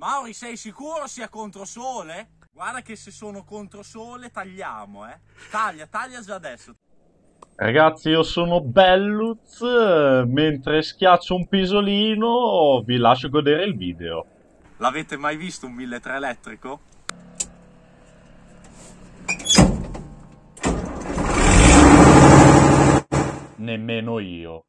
Mauri, sei sicuro sia controsole? Guarda che se sono controsole tagliamo, eh. Taglia già adesso. Ragazzi, io sono Bellutz, mentre schiaccio un pisolino vi lascio godere il video. L'avete mai visto un 1300 elettrico? Nemmeno io.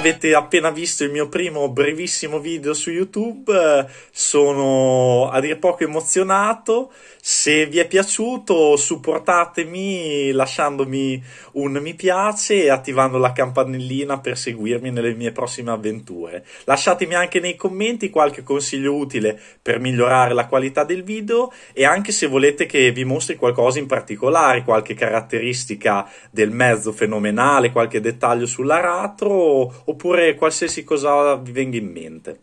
Avete appena visto il mio primo brevissimo video su YouTube, sono a dir poco emozionato. Se vi è piaciuto supportatemi lasciandomi un mi piace e attivando la campanellina per seguirmi nelle mie prossime avventure. Lasciatemi anche nei commenti qualche consiglio utile per migliorare la qualità del video e anche se volete che vi mostri qualcosa in particolare, qualche caratteristica del mezzo fenomenale, qualche dettaglio sull'aratro oppure qualsiasi cosa vi venga in mente.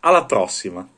Alla prossima!